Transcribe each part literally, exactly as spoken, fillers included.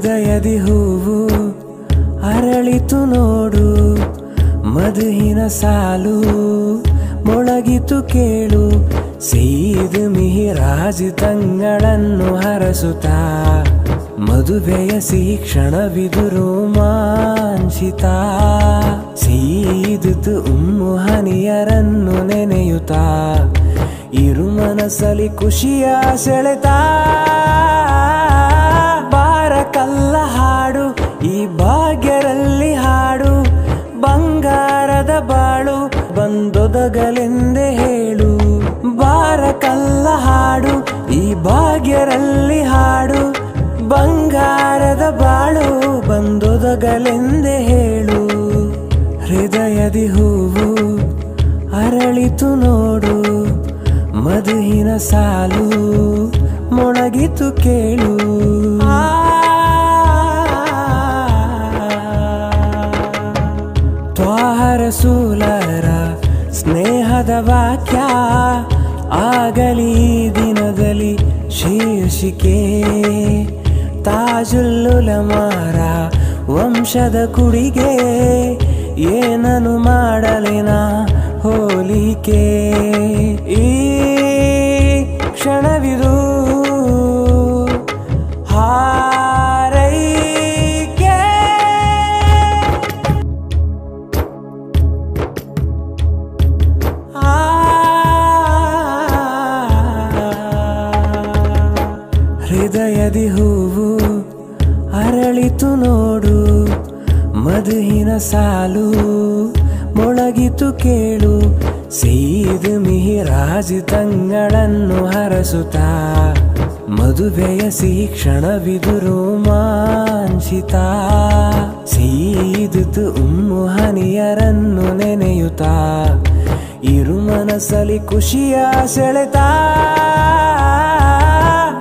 ಹೃದಯದಿ ಹೂವು ಅರಳಿತು ನೋಡು, ಮಧುಹಿನ ಸಾಲು ಮೊಳಗಿತು ಕೇಳು. ಸೀದ್ ಮಿಹಿರಾಜ್ ತಂಗಳನ್ನು ಹರಸುತ್ತಾ ಮದುವೆಯ ಸಿಹಿ ಕ್ಷಣವಿದು ರೋಮಾಂಚಿತ. ಸೀದಿತು ಉಮ್ಮು ಹನಿಯರನ್ನು ನೆನೆಯುತ್ತಾ ಇರು ಮನಸಲಿ ಖುಷಿಯ ಸೆಳೆತಾ. ಬಾರ ಕಲ್ಲ ಹಾಡು ಈ ಭಾಗ್ಯರಲ್ಲಿ ಹಾಡು, ಬಂಗಾರದ ಬಾಳು ಬಂದೊದಗಲೆಂದೇ ಹೇಳು. ಬಾರ ಕಲ್ಲ ಹಾಡು ಈ ಭಾಗ್ಯರಲ್ಲಿ ಹಾಡು, ಬಂಗಾರದ ಬಾಳು ಬಂದೊದಗಲೆಂದೇ ಹೇಳು. ಹೃದಯದಿ ಹೂವು ಅರಳಿತು ನೋಡು, ಮಧುಹಿನ ಸಾಲು ಮೊಳಗಿತು ಕೇಳು. ತ್ವಾಹ ರಸೂಲರ ಸ್ನೇಹದ ವಾಕ್ಯ ಆಗಲಿ ದಿನದಲ್ಲಿ ಶೀರ್ಷಿಕೆ. ತಾಜುಲ್ಲುಲಮಾರ ವಂಶದ ಕುಡಿಗೆ ಏನನು ಮಾಡಲಿನ ಹೋಲಿಕೆ. ಈ ಕ್ಷಣವಿದು ಹಾರೈಕೆ. ಆ ಹೃದಯದಿ ಹೂವು ಅರಳಿತು ನೋಡು, ಮಧುಹಿನ ಸಾಲು ಮೊಳಗಿತು ಕೇಳು. ಸೀದ್ ಮಿಹಿರಾಜ್ ತಂಗಳನ್ನು ಹರಸುತ್ತಾ ಮದುವೆಯ ಸಿಹಿ ಕ್ಷಣವಿದು ರೋಮಾಂಚಿತ. ಸೀದಿತು ಉಮ್ಮು ಹನಿಯರನ್ನು ನೆನೆಯುತ್ತಾ ಇರು ಮನಸಲಿ ಖುಷಿಯ ಸೆಳೆತಾ.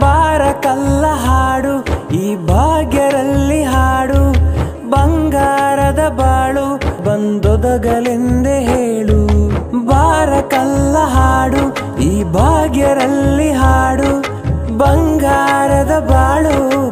ಬಾರ ಕಲ್ಲ ಹಾಡು ಈ ಭಾಗ್ಯರಲ್ಲಿ ಹಾಡು, ಬಂಗಾರದ ಬಾಳು ಬಂದೊದಗಲೆಂದೇ ಹೇಳು. ಬಾರ ಕಲ್ಲ ಹಾಡು ಈ ಭಾಗ್ಯರಲ್ಲಿ ಹಾಡು, ಬಂಗಾರದ ಬಾಳು